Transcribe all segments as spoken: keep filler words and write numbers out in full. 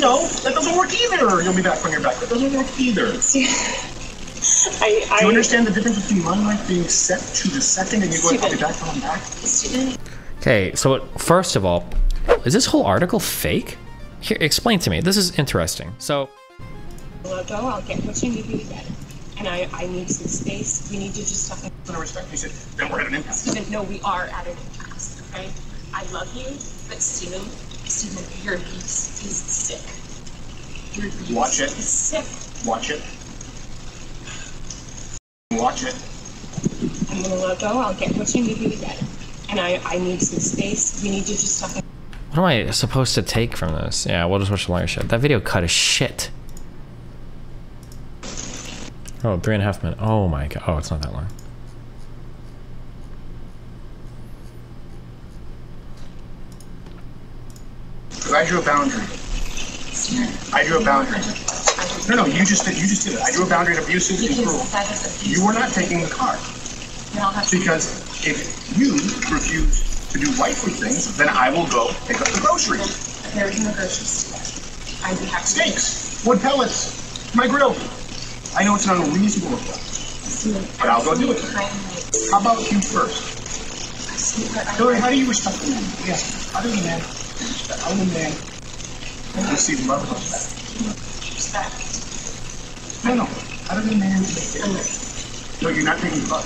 No, that doesn't work either. You'll be back when you're back. That doesn't work either. I, I, Do you understand the difference between my life being set to the second and you going, I'll be back when I'm back? Okay, so it, first of all, is this whole article fake? Here, explain to me. This is interesting. So... I'll go, I'll get what you need to get. And I, I need some space. We need to just talk. But I respect you said that we're at an impasse. Steven, no, we are at an impasse, okay? I love you, but Steven, Steven, your beast is sick. Your beast Watch it. is sick. Watch it. Watch it. I'm gonna let go, I'll get what you need to get. And I, I need some space. We need to just talk. What am I supposed to take from this? Yeah, we'll just watch the longer shit. That video cut is shit. Oh, three and a half minutes. Oh my god. Oh, it's not that long. I drew a boundary. I drew a boundary. No, no, you just did. You just did it. I drew a boundary of abusive and cruel. You were not taking the car because if you refuse to do wifely things, then I will go pick up the groceries. There's no groceries. I have steaks, wood pellets, my grill. I know it's an unreasonable request, but I'll go do it. How about you first? Hillary, how do you respect a man? Yes, how do you man? I'm a man. I receive love and respect. No, no. How do you man? No, you're not taking the car.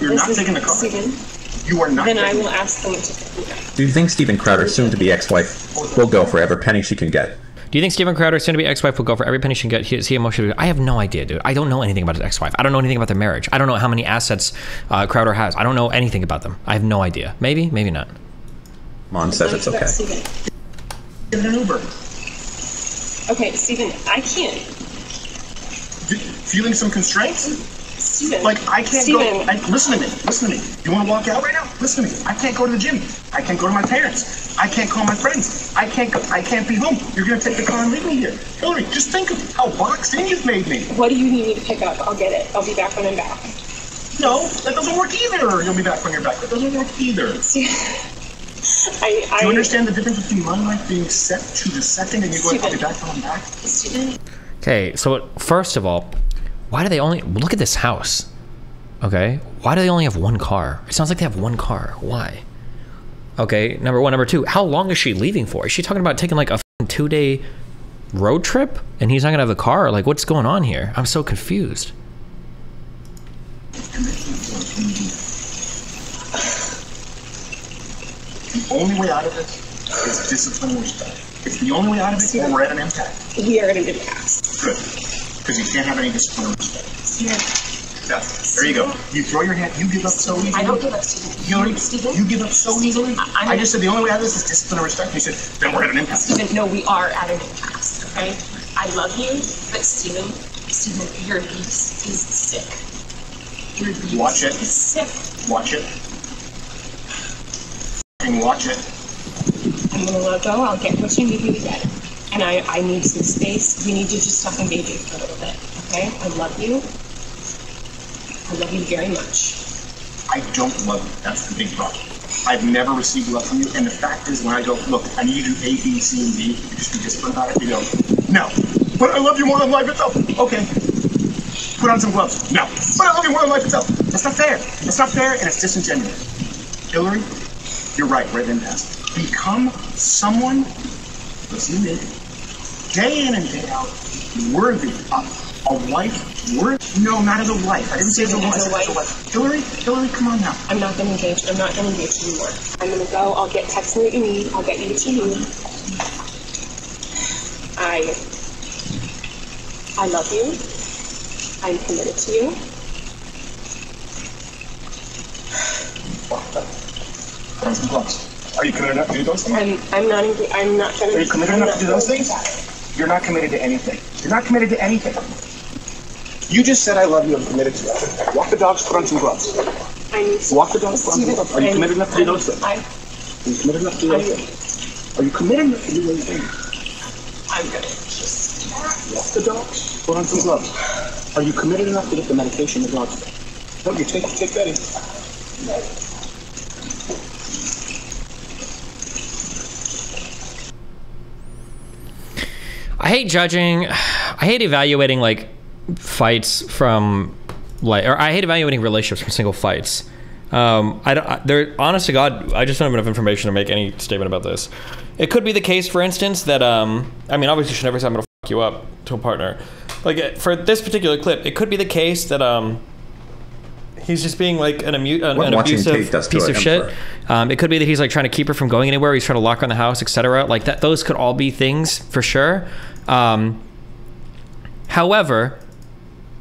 You're not taking the car. You are not taking the car. Then I will ask them to. Do you think Steven Crowder, soon to be ex-wife, will go for every penny she can get? Do you think Steven Crowder, soon to be ex-wife, will go for every penny she can get? Is he emotionally? I have no idea, dude. I don't know anything about his ex-wife. I don't know anything about their marriage. I don't know how many assets uh, Crowder has. I don't know anything about them. I have no idea. Maybe, maybe not. Mom says it's okay. Give it an Uber. Okay, Steven, I can't. D feeling some constraints? Steven. Like, I can't Steven. go. I, listen to me. Listen to me. You want to walk out right now? Listen to me. I can't go to the gym. I can't go to my parents. I can't call my friends. I can't go, I can't be home. You're gonna take the car and leave me here. Hillary, just think of how boxed in you've made me. What do you need me to pick up? I'll get it. I'll be back when I'm back. No, that doesn't work either. You'll be back when you're back. That doesn't work either. I, I, do you understand the difference between my life being set to the second and you going, I'll be back when I'm back? Okay, so it, first of all, why do they only, look at this house. Okay, why do they only have one car? It sounds like they have one car, why? Okay, number one. Number two, how long is she leaving for? Is she talking about taking like a two-day road trip? And he's not gonna have the car? Like, what's going on here? I'm so confused. The only way out of this is discipline and respect. It's the only way out of it, or we're at an impasse. We are at an impasse. Good. Because you can't have any discipline and respect. Yeah. Yeah, there you go. You throw your hand. You give up so easily. I don't give up, Steven. You, you give up so easily. I, I just said the only way out of this is discipline and respect. You said, then we're at an impasse. Steven, no, we are at an impasse, okay? I love you, but Steven, Steven, your beast is sick. Your beast Watch it. is sick. Watch it. And watch it. I'm gonna let go. I'll get what you need to get. And I, I need some space. We need to just talk and baby for a little bit, okay? I love you. I love you very much. I don't love you. That's the big problem. I've never received love from you, and the fact is when I go, look, I need you to do A, B, C, and D, you just be disciplined about it, you go, no. But I love you more than life itself. Okay. Put on some gloves. No. But I love you more than life itself. That's not fair. That's not fair, and it's disingenuous. Hillary, you're right, right in past. Become someone that's unique, day in and day out, worthy of a wife. We're, no, not as a wife. I didn't say as a wife. As a wife. Hillary, Hillary, come on now. I'm not gonna engage. I'm not gonna engage anymore. I'm gonna go. I'll get text me what you need. I'll get you what you need. I, I love you. I'm committed to you. Are you committed enough to do those things? I'm, I'm not. I'm not gonna. Are you committed I'm enough to do those things? That. You're not committed to anything. You're not committed to anything. You just said I love you, I'm committed to it. Walk the dogs, put on some gloves. Walk the dogs, put on some gloves. Are you committed enough to do those things? Are you committed enough to do those things? Are you committed enough to do those things? I'm gonna just walk the dogs, put on some gloves. Are you committed enough to get the medication the dogs take? No, you take take that in. I hate judging. I hate evaluating like fights from like, or I hate evaluating relationships from single fights. Um, I don't, I, they're, honest to God, I just don't have enough information to make any statement about this. It could be the case, for instance, that, um, I mean, obviously you should never say I'm gonna fuck you up to a partner. Like, for this particular clip, it could be the case that, um, he's just being like an, amu an, an abusive piece of shit. Um, it could be that he's like trying to keep her from going anywhere. He's trying to lock her in the house, et cetera. Like that, those could all be things for sure. Um, however,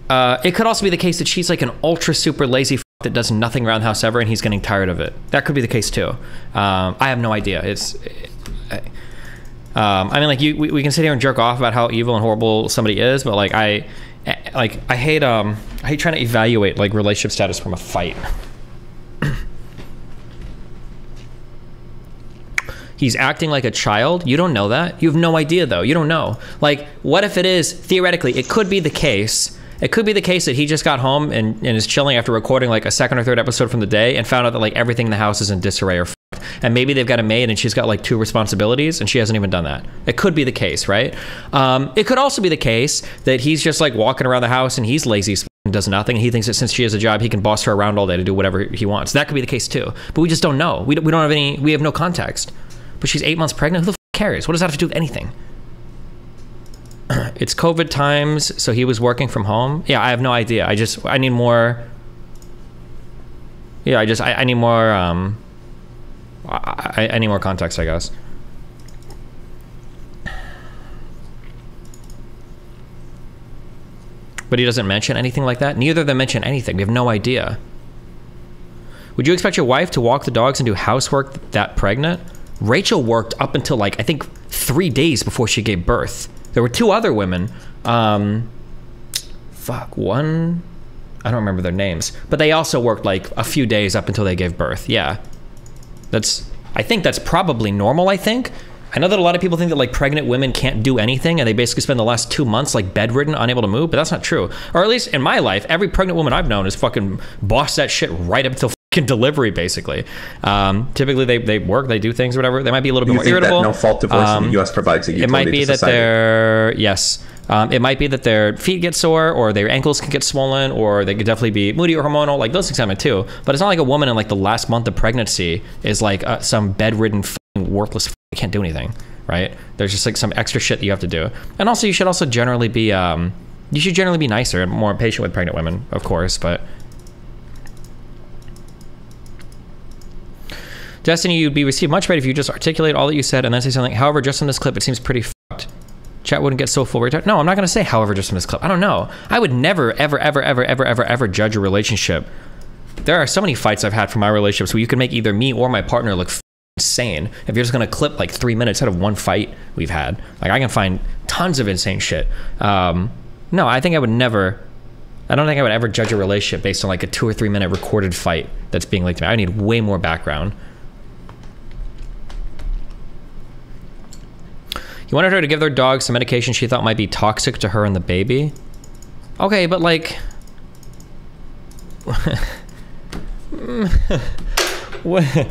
uh, it could also be the case that she's like an ultra super lazy f that does nothing around the house ever, and he's getting tired of it. That could be the case too. Um, I have no idea. It's, it, I, um, I mean, like you, we, we can sit here and jerk off about how evil and horrible somebody is, but like I. Like I hate um I hate trying to evaluate like relationship status from a fight. He's acting like a child. You don't know that. You have no idea though. You don't know. Like what if it is theoretically? It could be the case. It could be the case that he just got home and, and is chilling after recording like a second or third episode from the day and found out that like everything in the house is in disarray or fucked. And maybe they've got a maid and she's got like two responsibilities and she hasn't even done that. It could be the case, right? Um, it could also be the case that he's just like walking around the house and he's lazy as fuck and does nothing. And he thinks that since she has a job, he can boss her around all day to do whatever he wants. That could be the case too. But we just don't know. We don't, we don't have any, we have no context. But she's eight months pregnant. Who the fuck cares? What does that have to do with anything? It's COVID times, so he was working from home. Yeah, I have no idea. I just, I need more. Yeah, I just, I, I need more, um, I, I need more context, I guess. But he doesn't mention anything like that? Neither of them mention anything. We have no idea. Would you expect your wife to walk the dogs and do housework that pregnant? Rachel worked up until like, I think three days before she gave birth. There were two other women, um, fuck, one, I don't remember their names, but they also worked like a few days up until they gave birth, yeah. That's, I think that's probably normal, I think. I know that a lot of people think that like pregnant women can't do anything and they basically spend the last two months like bedridden, unable to move, but that's not true. Or at least in my life, every pregnant woman I've known has fucking bossed that shit right up till fucking delivery, basically. Um, typically they, they work, they do things, or whatever. They might be a little bit more irritable. You think that no fault divorce um, in the U S provides a utility to society? It might be that their, yes. Um, it might be that their feet get sore or their ankles can get swollen or they could definitely be moody or hormonal, like those things happen too. But it's not like a woman in like the last month of pregnancy is like uh, some bedridden fucking worthless fucking can't do anything, right? There's just like some extra shit that you have to do. And also you should also generally be, um, you should generally be nicer and more patient with pregnant women, of course, but Destiny, you'd be received much better if you just articulate all that you said and then say something. However, just in this clip, it seems pretty fucked. Chat wouldn't get so full. No, I'm not going to say however just in this clip. I don't know. I would never, ever, ever, ever, ever, ever, ever judge a relationship. There are so many fights I've had from my relationships where you can make either me or my partner look insane. If you're just going to clip like three minutes out of one fight we've had, like I can find tons of insane shit. Um, no, I think I would never... I don't think I would ever judge a relationship based on like a two or three minute recorded fight that's being leaked to me. I need way more background. You wanted her to give their dog some medication she thought might be toxic to her and the baby? Okay, but like... what?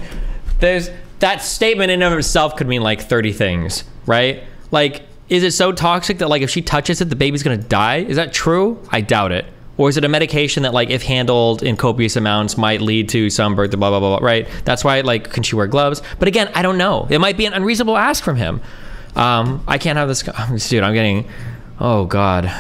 There's... That statement in and of itself could mean like thirty things, right? Like, is it so toxic that like if she touches it, the baby's gonna die? Is that true? I doubt it. Or is it a medication that like if handled in copious amounts might lead to some birth, blah, blah, blah, blah, right? That's why like, can she wear gloves? But again, I don't know. It might be an unreasonable ask from him. Um, I can't have this, dude, I'm getting, oh God.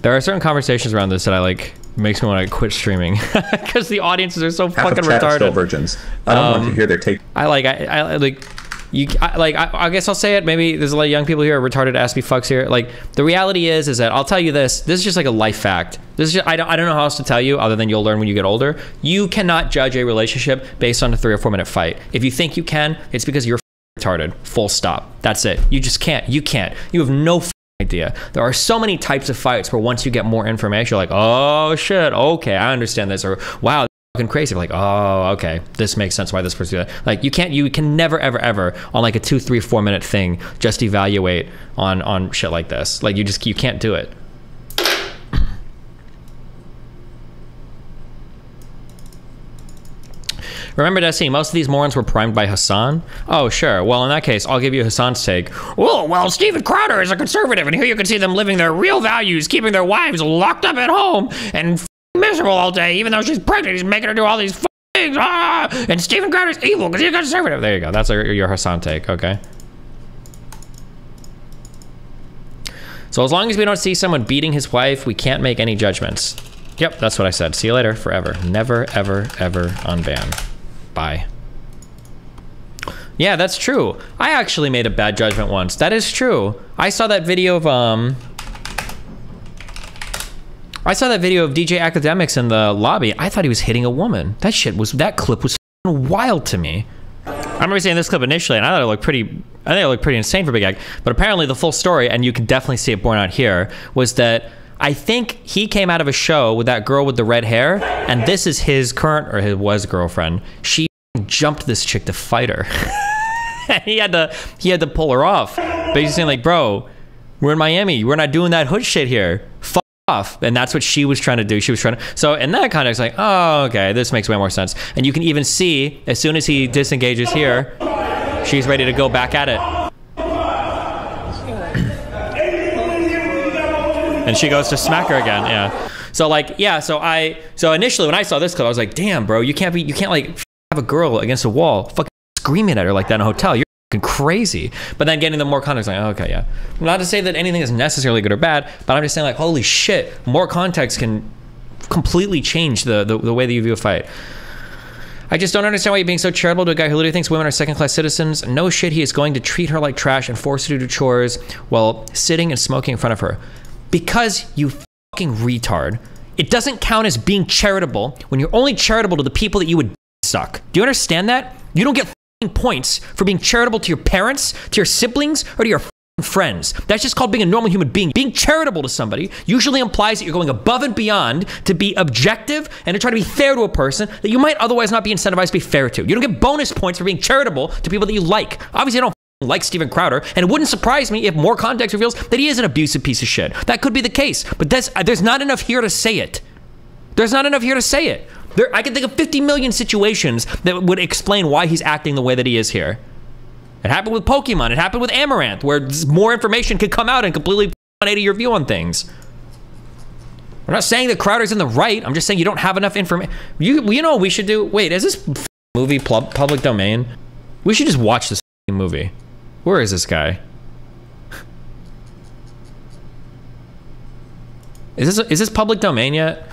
There are certain conversations around this that I like, makes me want to quit streaming because the audiences are so half fucking retarded. Half of chat still virgins. I don't um, want to hear their take. I like, I, I like, you, I, like, I, I guess I'll say it, maybe there's a lot of young people here, retarded ass me fucks here. Like, the reality is, is that I'll tell you this, this is just like a life fact. This is just, I don't, I don't know how else to tell you other than you'll learn when you get older. You cannot judge a relationship based on a three or four minute fight. If you think you can, it's because you're retarded. Full stop. That's it. You just can't. You can't. You have no f idea. There are so many types of fights where once you get more information, you're like, oh shit, okay, I understand this. Or wow, that's fucking crazy. You're like, oh, okay, this makes sense why this person did that. Like you can't. You can never, ever, ever on like a two, three, four minute thing just evaluate on on shit like this. Like you just you can't do it. Remember, Destiny, most of these morons were primed by Hassan? Oh, sure. Well, in that case, I'll give you Hassan's take. Oh, well, Steven Crowder is a conservative, and here you can see them living their real values, keeping their wives locked up at home and f***ing miserable all day, even though she's pregnant, he's making her do all these f***ing things. Ah! And Steven Crowder's evil because he's a conservative. There you go. That's a, your Hassan take, okay? So as long as we don't see someone beating his wife, we can't make any judgments. Yep, that's what I said. See you later, forever. Never, ever, ever unban. Bye. Yeah, that's true. I actually made a bad judgment once. That is true. I saw that video of, um... I saw that video of D J Akademiks in the lobby. I thought he was hitting a woman. That shit was, that clip was wild to me. I remember seeing this clip initially, and I thought it looked pretty... I think it looked pretty insane for Big Egg, but apparently the full story, and you can definitely see it borne out here, was that I think he came out of a show with that girl with the red hair, and this is his current, or his was girlfriend. She jumped this chick to fight her. he had to, he had to pull her off. But he's saying like, bro, we're in Miami, we're not doing that hood shit here. Fuck off. And that's what she was trying to do. She was trying to, so in that context, like, oh, okay, this makes way more sense. And you can even see, as soon as he disengages here, she's ready to go back at it. And she goes to smack her again, yeah. So like, yeah, so I, so initially when I saw this clip, I was like, damn, bro, you can't be, you can't like have a girl against a wall fucking screaming at her like that in a hotel. You're fucking crazy. But then getting the more context, like, oh, okay, yeah. Not to say that anything is necessarily good or bad, but I'm just saying like, holy shit, more context can completely change the, the, the way that you view a fight. I just don't understand why you're being so charitable to a guy who literally thinks women are second-class citizens. No shit, he is going to treat her like trash and force her to do chores while sitting and smoking in front of her. Because you fucking retard. It doesn't count as being charitable when you're only charitable to the people that you would suck. Do you understand that? You don't get fucking points for being charitable to your parents, to your siblings, or to your fucking friends. That's just called being a normal human being. Being charitable to somebody usually implies that you're going above and beyond to be objective and to try to be fair to a person that you might otherwise not be incentivized to be fair to. You don't get bonus points for being charitable to people that you like. Obviously, I don't like Steven Crowder, and it wouldn't surprise me if more context reveals that he is an abusive piece of shit. That could be the case, but that's, there's not enough here to say it. There's not enough here to say it. There, I can think of fifty million situations that would explain why he's acting the way that he is here. It happened with Pokemon, it happened with Amaranth, where more information could come out and completely one eighty your view on things. We're not saying that Crowder's in the right, I'm just saying you don't have enough information. You, you know what we should do? Wait, is this movie public domain? We should just watch this movie. Where is this guy? Is this, is this public domain yet?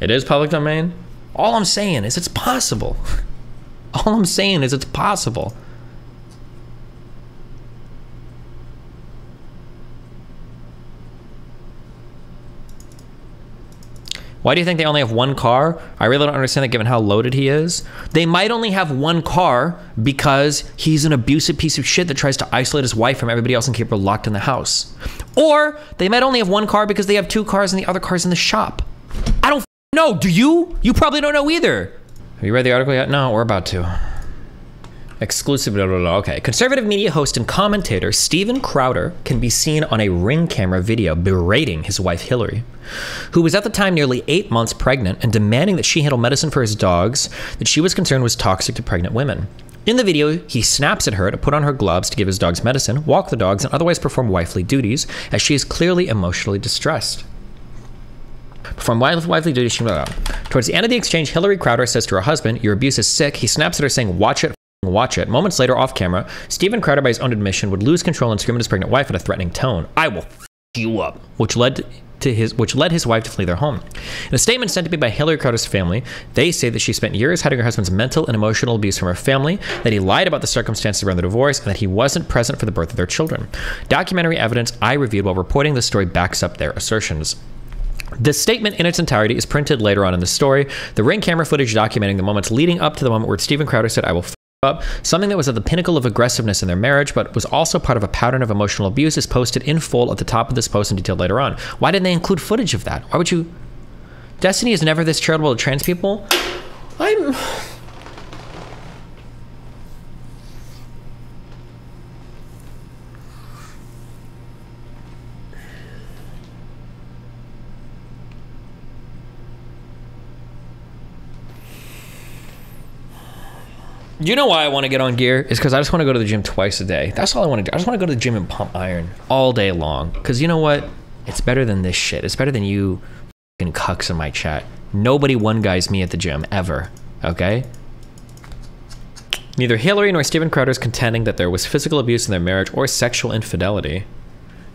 It is public domain? All I'm saying is it's possible. All I'm saying is it's possible. Why do you think they only have one car? I really don't understand that given how loaded he is. They might only have one car because he's an abusive piece of shit that tries to isolate his wife from everybody else and keep her locked in the house. Or they might only have one car because they have two cars and the other car's in the shop. I don't know, do you? You probably don't know either. Have you read the article yet? No, we're about to. Exclusive, blah, blah, blah. Okay. Conservative media host and commentator Steven Crowder can be seen on a Ring camera video berating his wife Hillary, who was at the time nearly eight months pregnant and demanding that she handle medicine for his dogs that she was concerned was toxic to pregnant women. In the video, he snaps at her to put on her gloves to give his dogs medicine, walk the dogs, and otherwise perform wifely duties, as she is clearly emotionally distressed. From wifely duties, she blah, blah. Towards the end of the exchange, Hillary Crowder says to her husband, "Your abuse is sick." He snaps at her saying, "Watch it. Watch it." Moments later, off camera, Steven Crowder, by his own admission, would lose control and scream at his pregnant wife in a threatening tone. "I will f*** you up," which led to his, which led his wife to flee their home. In a statement sent to me by Hillary Crowder's family, they say that she spent years hiding her husband's mental and emotional abuse from her family, that he lied about the circumstances around the divorce, and that he wasn't present for the birth of their children. Documentary evidence I reviewed while reporting this story backs up their assertions. This statement in its entirety is printed later on in the story. The Ring camera footage documenting the moments leading up to the moment where Steven Crowder said, "I will f*** up," something that was at the pinnacle of aggressiveness in their marriage, but was also part of a pattern of emotional abuse, is posted in full at the top of this post in detail later on. Why didn't they include footage of that? Why would you? Destiny is never this charitable to trans people. I'm... You know why I want to get on gear is because I just want to go to the gym twice a day. That's all I want to do. I just want to go to the gym and pump iron all day long. Because you know what? It's better than this shit. It's better than you fucking cucks in my chat. Nobody one-guys me at the gym, ever. Okay? Neither Hillary nor Steven Crowder is contending that there was physical abuse in their marriage or sexual infidelity.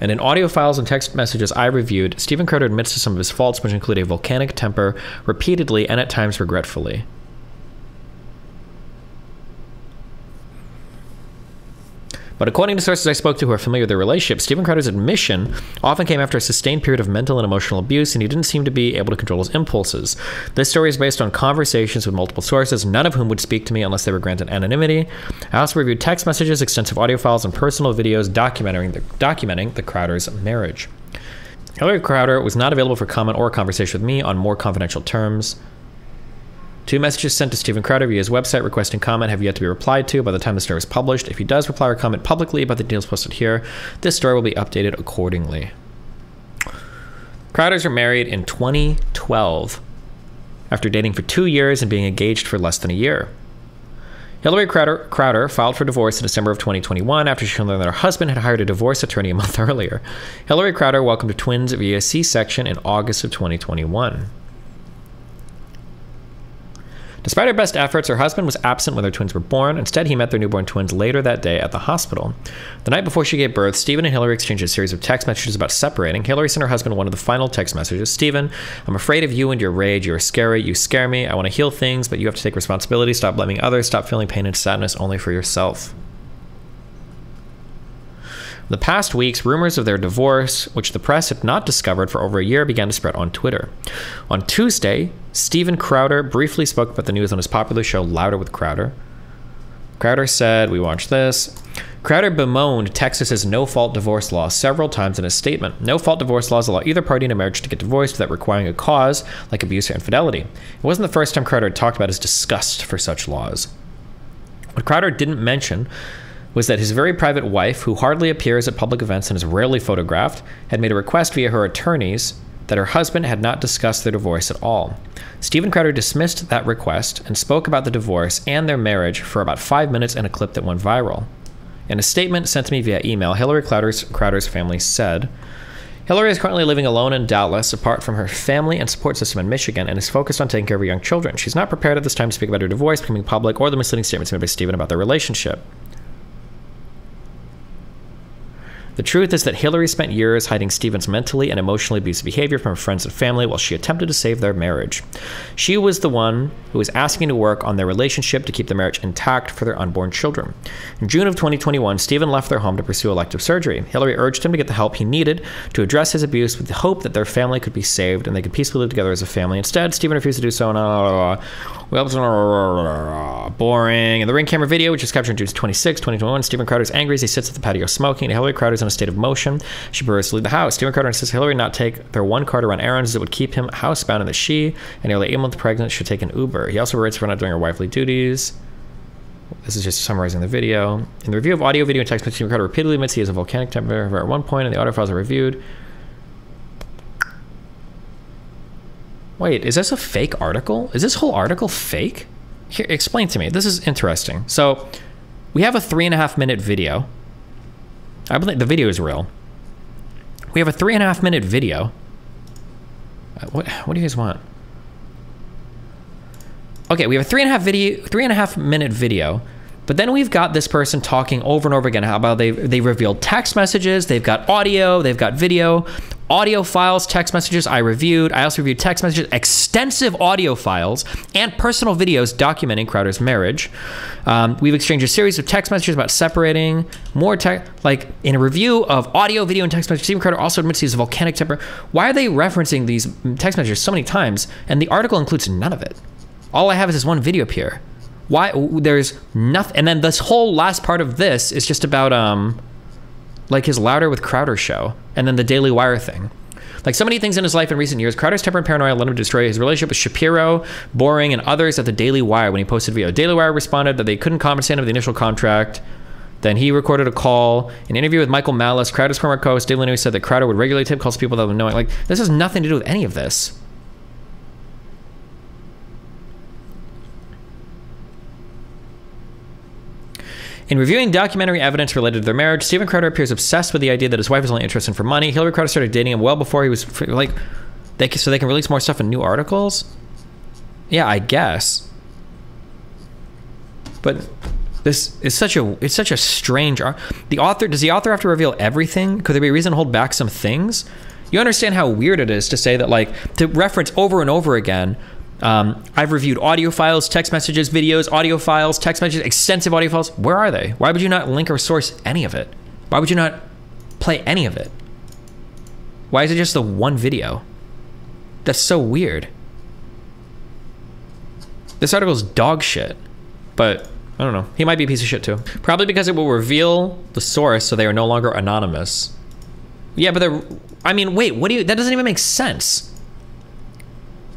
And in audio files and text messages I reviewed, Steven Crowder admits to some of his faults, which include a volcanic temper, repeatedly and at times regretfully. But according to sources I spoke to who are familiar with their relationship, Steven Crowder's admission often came after a sustained period of mental and emotional abuse, and he didn't seem to be able to control his impulses. This story is based on conversations with multiple sources, none of whom would speak to me unless they were granted anonymity. I also reviewed text messages, extensive audio files, and personal videos documenting the, documenting the Crowder's marriage. Hillary Crowder was not available for comment or conversation with me on more confidential terms. Two messages sent to Steven Crowder via his website requesting comment have yet to be replied to by the time the story is published. If he does reply or comment publicly about the deals posted here, this story will be updated accordingly. Crowders were married in twenty twelve after dating for two years and being engaged for less than a year. Hillary Crowder, Crowder filed for divorce in December of twenty twenty-one after she learned that her husband had hired a divorce attorney a month earlier. Hillary Crowder welcomed her twins via C-section in August of twenty twenty-one. Despite her best efforts, her husband was absent when their twins were born. Instead, he met their newborn twins later that day at the hospital. The night before she gave birth, Steven and Hillary exchanged a series of text messages about separating. Hillary sent her husband one of the final text messages. Steven, I'm afraid of you and your rage. You are scary. You scare me. I want to heal things, but you have to take responsibility. Stop blaming others. Stop feeling pain and sadness only for yourself. In the past weeks, rumors of their divorce, which the press had not discovered for over a year, began to spread on Twitter. On Tuesday, Steven Crowder briefly spoke about the news on his popular show, Louder with Crowder. Crowder said, we watched this. Crowder bemoaned Texas's no-fault divorce law several times in his statement. No-fault divorce laws allow either party in a marriage to get divorced without requiring a cause, like abuse or infidelity. It wasn't the first time Crowder had talked about his disgust for such laws. What Crowder didn't mention was that his very private wife, who hardly appears at public events and is rarely photographed, had made a request via her attorneys that her husband had not discussed their divorce at all. Steven Crowder dismissed that request and spoke about the divorce and their marriage for about five minutes in a clip that went viral. In a statement sent to me via email, Hillary Crowder's, Crowder's family said, Hillary is currently living alone in Dallas, apart from her family and support system in Michigan, and is focused on taking care of her young children. She's not prepared at this time to speak about her divorce, becoming public, or the misleading statements made by Steven about their relationship. The truth is that Hillary spent years hiding Steven's mentally and emotionally abusive behavior from her friends and family while she attempted to save their marriage. She was the one who was asking to work on their relationship to keep the marriage intact for their unborn children. In June of twenty twenty-one, Steven left their home to pursue elective surgery. Hillary urged him to get the help he needed to address his abuse with the hope that their family could be saved and they could peacefully live together as a family. Instead, Steven refused to do so. Well, boring. In the Ring camera video, which is captured on June twenty-sixth, twenty twenty-one, Steven Crowder is angry as he sits at the patio smoking, and Hillary Crowder is in a state of motion. She bursts to leave the house. Steven Crowder insists Hillary not take their one car to run errands as it would keep him housebound, and that she, and nearly eight months pregnant, should take an Uber. He also writes for not doing her wifely duties. This is just summarizing the video. In the review of audio, video, and text, Steven Crowder repeatedly admits he has a volcanic temper at one point, and the audio files are reviewed. Wait, is this a fake article? Is this whole article fake? Here, explain to me. This is interesting. So, we have a three and a half minute video. I believe the video is real. We have a three and a half minute video. What, what do you guys want? Okay, we have a three and a half video, three and a half minute video, but then we've got this person talking over and over again how about they they revealed text messages, they've got audio, they've got video, audio files, text messages I reviewed. I also reviewed text messages, extensive audio files, and personal videos documenting Crowder's marriage. Um, we've exchanged a series of text messages about separating. More text, like in a review of audio, video, and text messages, Steven Crowder also admits he has a volcanic temper. Why are they referencing these text messages so many times? And the article includes none of it. All I have is this one video up here. Why, there's nothing. And then this whole last part of this is just about, um, like his Louder with Crowder show, and then the Daily Wire thing. Like so many things in his life in recent years, Crowder's temper and paranoia led him to destroy his relationship with Shapiro, Boring, and others at the Daily Wire when he posted a video. Daily Wire responded that they couldn't compensate him with the initial contract. Then he recorded a call, an interview with Michael Malice, Crowder's former co-host. Daily News said that Crowder would regularly tip calls people that were knowing. Like, this has nothing to do with any of this. In reviewing documentary evidence related to their marriage, Steven Crowder appears obsessed with the idea that his wife is only interested in for money. Hillary Crowder started dating him well before he was free, like, they can, so they can release more stuff in new articles? Yeah, I guess. But this is such a, it's such a strange, the author, does the author have to reveal everything? Could there be a reason to hold back some things? You understand how weird it is to say that, like, to reference over and over again, um, I've reviewed audio files, text messages, videos, audio files, text messages, extensive audio files. Where are they? Why would you not link or source any of it? Why would you not play any of it? Why is it just the one video? That's so weird. This article's dog shit, but I don't know. He might be a piece of shit too. Probably because it will reveal the source so they are no longer anonymous. Yeah, but they're, I mean, wait, what do you, that doesn't even make sense.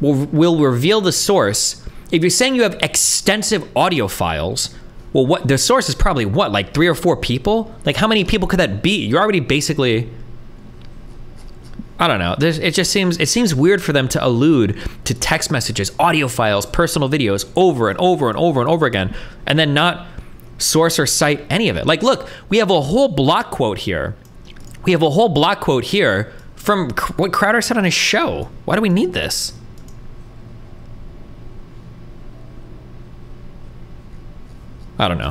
We'll, we'll reveal the source. If you're saying you have extensive audio files, well, what, the source is probably what, like three or four people? Like how many people could that be? You're already basically, I don't know. There's, it just seems, it seems weird for them to allude to text messages, audio files, personal videos over and over and over and over again, and then not source or cite any of it. Like, look, we have a whole block quote here. We have a whole block quote here from what Crowder said on his show. Why do we need this? I don't know.